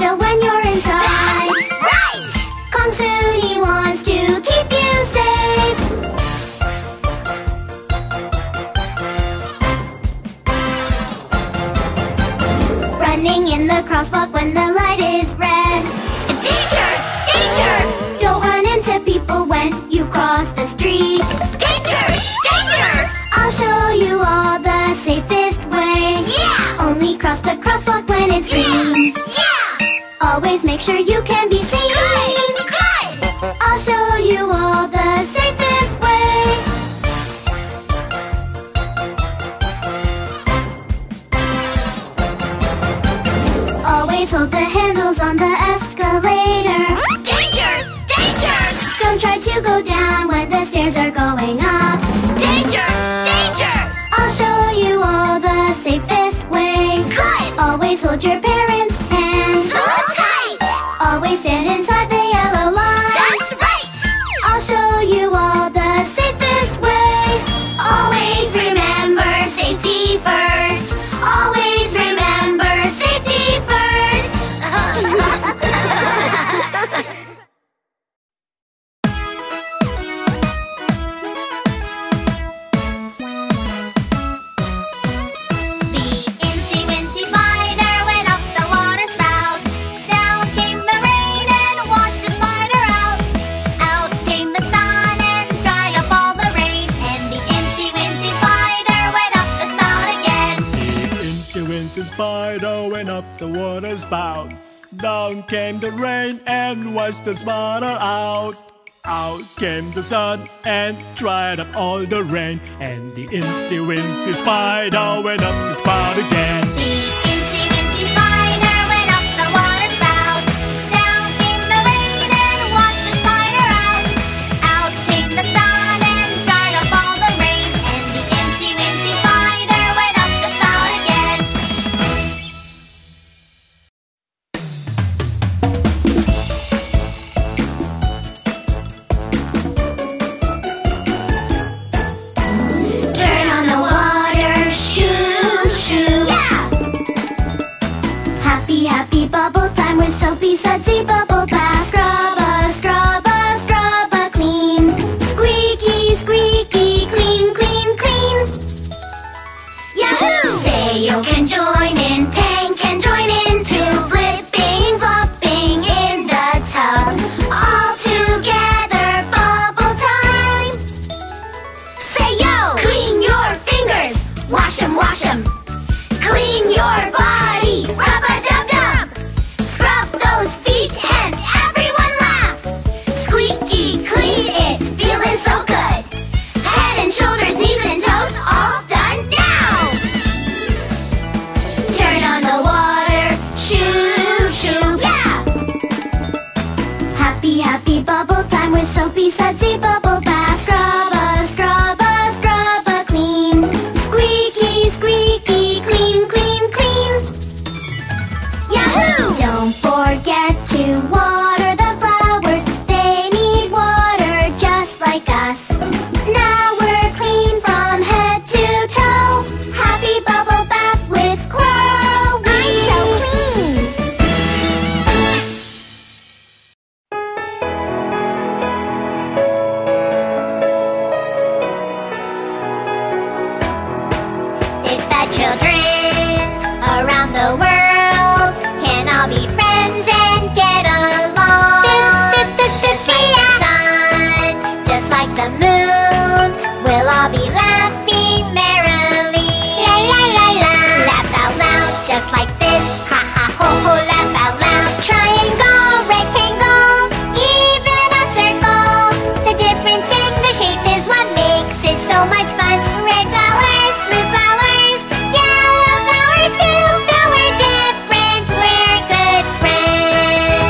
still when you're inside. That's right! Kongsuni wants to keep you safe. Running in the crosswalk when the light is red. Danger! Danger! Don't run into people when you cross the street. Danger! Danger! I'll show you all the safest way. Yeah! Only cross the crosswalk when it's green. Yeah! Always make sure you can be seen. Good! Good! I'll show you all the safest way. Always hold the handles on the escalator. Danger! Danger! Don't try to go down when the stairs are going up. Danger! Danger! I'll show you all the safest way. Good! Always hold your parents' hands. Always stand inside the yellow line. That's right! I'll show you all the safest way. Always remember safety first. Always remember safety first. Spider went up the water spout. Down came the rain and washed the spider out. Out came the sun and dried up all the rain. And the incy wincy spider went up the spout again. Sudsy bubble bath. Scrub a, scrub a, scrub a clean. Squeaky, squeaky, clean, clean, clean. Yahoo! Sayo can join in, Pang can join in too. Flipping, flopping in the tub. All together, bubble time. Sayo! Clean your fingers. Wash them, wash them. Clean your body. Rub-a-dub-dub. Scrub those feet and everyone laugh. Squeaky clean, it's feeling so good. Head and shoulders, knees and toes, all done now. Turn on the water, shoo shoo, yeah. Happy happy bubble time with soapy sudsy bubble bath. Scrub a, scrub a, scrub a clean. Squeaky squeaky, clean clean clean. Yahoo! Don't forget to water the flowers. They need water just like us. Now we're clean from head to toe. Happy bubble bath with Chloe. I'm so clean. If the children around the world can all be friends and get along, just like the sun, just like the moon, we'll all be laughing merrily. La la la la. Laugh out loud, just like this. Ha ha ho ho. Laugh out loud. Triangle, rectangle, even a circle. The difference in the shape is what makes it so much fun. Red flowers, blue flowers, yellow flowers too. Though we're different, we're good friends.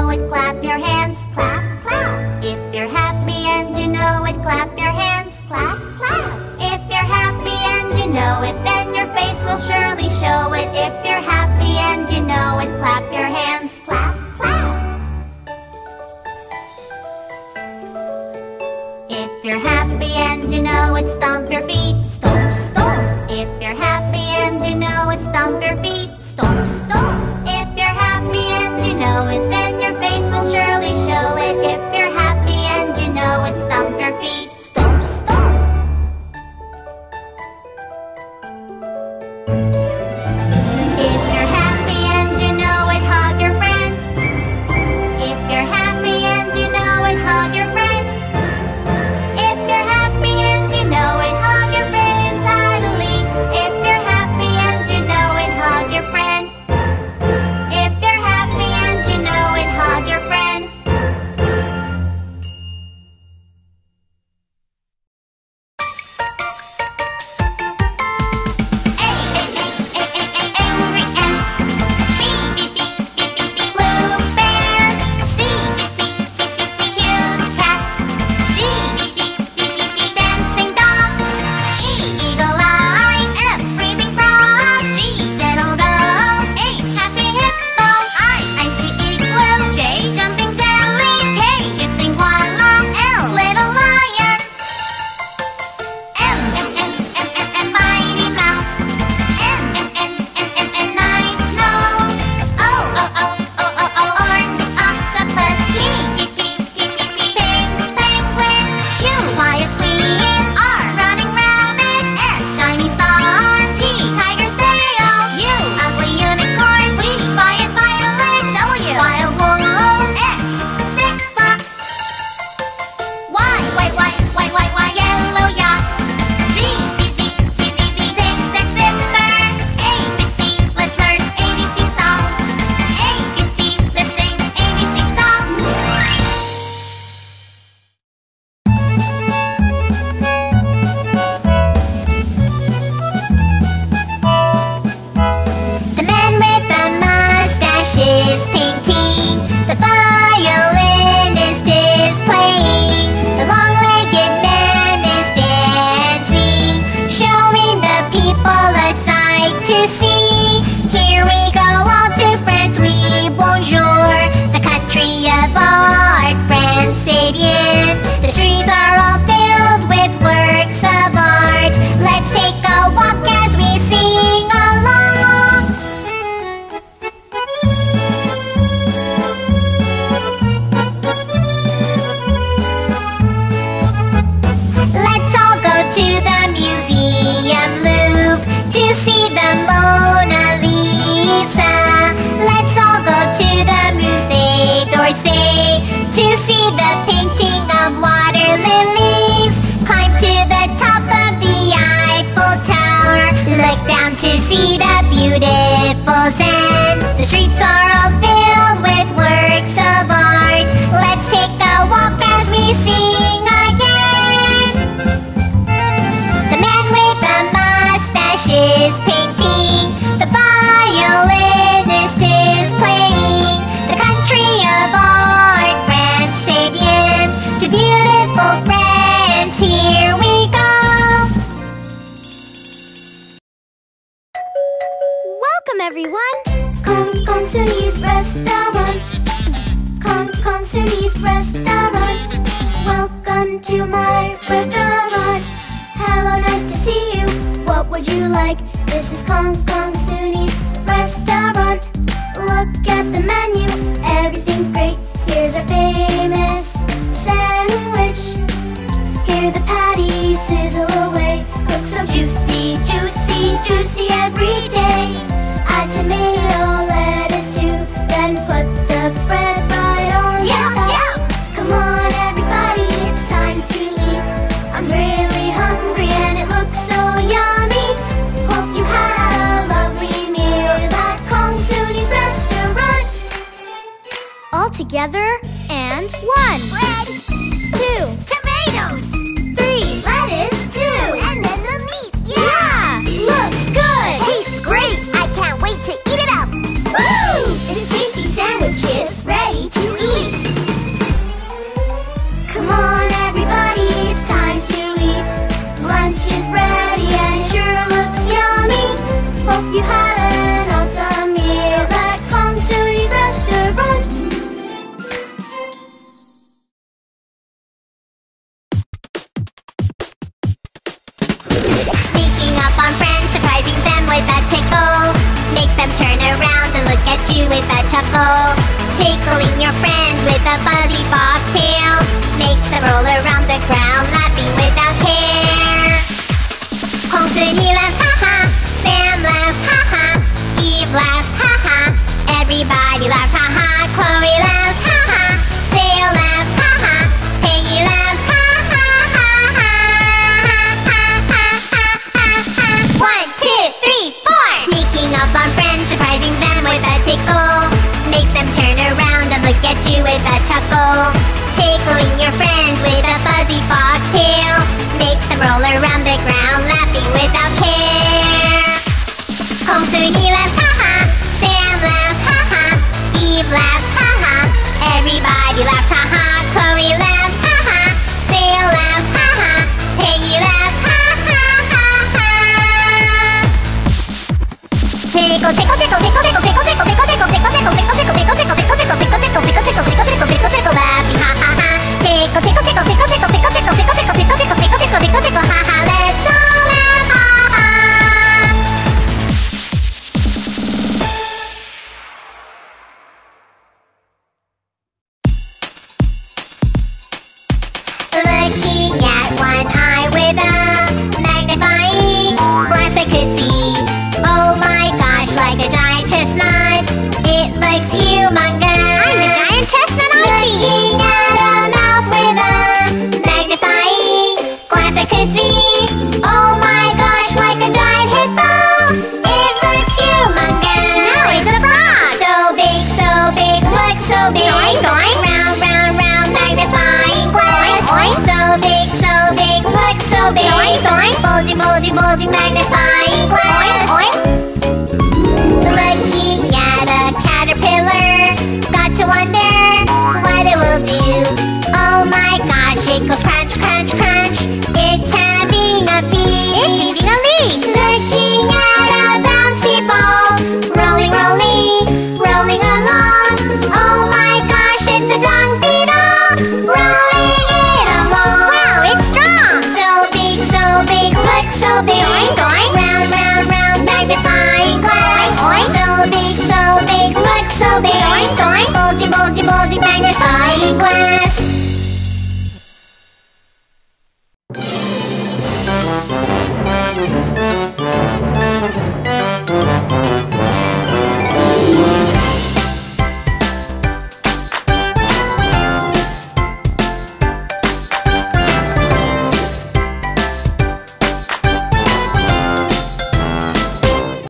know it, clap your hands, clap, clap. If you're happy and you know it, clap your hands, clap, clap. If you're happy and you know it, then your face will surely show it. If you're happy and you know it, clap your hands, clap, clap. If you're happy and you know it, stomp your feet, stomp, stomp. If you're happy and you know it, stomp your feet, stomp, stomp. Then your face will surely show it. If you're happy and you know it, stomp your feet, stomp, stomp. If you're happy and you know it, hug your friend. If you're happy and you know it, hug your friend. If you're happy and you know it, hug your friend tidily. If you're happy and you know it, hug your friend. Ready to Sneaking up on friends, surprising them with a tickle. Makes them turn around and look at you with a chuckle. Tickling your friend with a fuzzy bob's tail. Makes them roll around the ground, laughing without care. Kongsuni laughs, haha. Sam laughs, haha. Eve laughs, haha. Everybody laughs, haha. Chloe laughs, haha. Sail laughs, haha. Peggy laughs, haha. 1, 2, 3, 4. Sneaking up on friends, surprising them with a tickle. Makes them turn around and look at you with a chuckle. Tickling your friends with a fuzzy fox tail. Makes them roll around the ground, laughing without care. Kongsuni laughs, haha. Sam laughs, haha. Eve laughs, haha. Everybody laughs, haha. Chloe laughs, haha. Sail laughs, haha. Peggy laughs, haha. Tickle, tickle, tickle, tickle, tickle, tickle, tickle, tickle, tickle, tickle, tickle, tickle, tickle, tickle, tickle, tickle, tickle, tickle, tickle, tickle, tickle, tickle, tickle, tickle, tickle, laughing, ha ha ha. Tickle, tickle, tickle, tickle, tickle, tickle, tickle, tickle, tickle, tickle, tickle, tickle, tickle, tickle, tickle, ha ha. Let's all laugh, ha ha. Looking at one eye with a magnifying glass, I could see, oh my gosh, like a giant chestnut. It looks humongous. I'm a giant chestnut, aren't you? Looking at a mouth with a magnifying glass, I could see, oh my gosh, like a giant hippo. It looks humongous. No, it's a frog. So big, looks so big. Oink, oink. Round, round, round, magnifying glass. Oink, oink. So big, looks so big. Oink, oink. Bulging, bulging, bulging, magnifying glass. Oink, oink. Looking at a caterpillar, got to wonder what it will do. Oh my gosh, it goes crunch, crunch, crunch. It's having a feast. It's eating a leaf. Looking at a bouncy ball, rolling, rolling, rolling along. Oh my gosh, it's a dung beetle, rolling it along. Wow, it's strong. So big, looks so big. Oink, oink. Round, round, round, magnifying glass. So big, looks so big. Oink, oink. Bulging, bulging, bulging, magnifying glass.